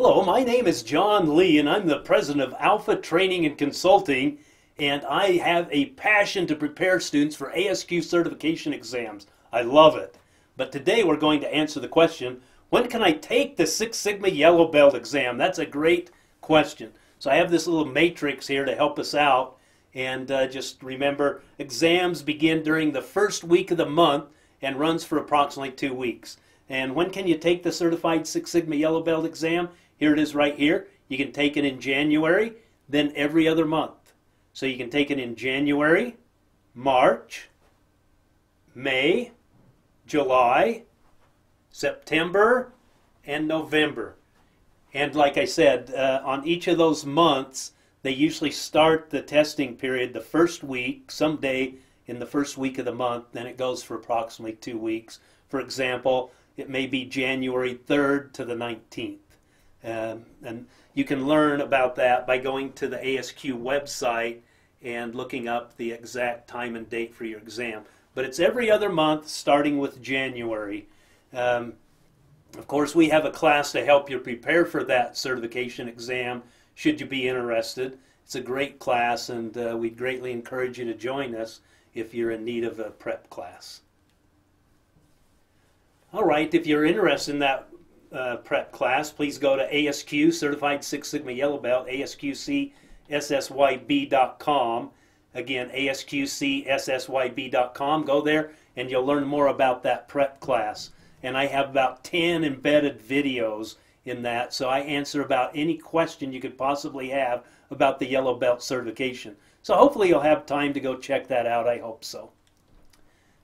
Hello, my name is John Lee and I'm the president of Alpha Training and Consulting, and I have a passion to prepare students for ASQ certification exams. I love it. But today we're going to answer the question, when can I take the Six Sigma Yellow Belt exam? That's a great question. So I have this little matrix here to help us out, and just remember, exams begin during the first week of the month and runs for approximately 2 weeks. And when can you take the certified Six Sigma Yellow Belt exam? Here it is right here. You can take it in January, then every other month. So you can take it in January, March, May, July, September, and November. And like I said, on each of those months, they usually start the testing period the first week, someday in the first week of the month, then it goes for approximately 2 weeks. For example, it may be January 3rd to the 19th. And you can learn about that by going to the ASQ website and looking up the exact time and date for your exam. But it's every other month starting with January. Of course, we have a class to help you prepare for that certification exam should you be interested. It's a great class, and we'd greatly encourage you to join us if you're in need of a prep class. All right, if you're interested in that prep class, please go to ASQ, Certified Six Sigma Yellow Belt, ASQCSSYB.com. Again, ASQCSSYB.com. Go there and you'll learn more about that prep class. And I have about 10 embedded videos in that, so I answer about any question you could possibly have about the Yellow Belt certification. So hopefully you'll have time to go check that out. I hope so.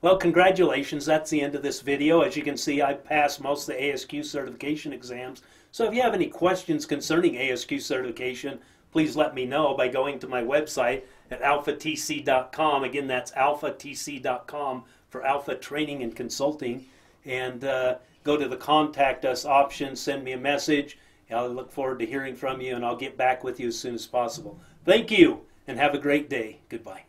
Well, congratulations, that's the end of this video. As you can see, I passed most of the ASQ certification exams. So if you have any questions concerning ASQ certification, please let me know by going to my website at alphatc.com. Again, that's alphatc.com for Alpha Training and Consulting. And go to the Contact Us option, send me a message. I'll look forward to hearing from you, and I'll get back with you as soon as possible. Thank you, and have a great day. Goodbye.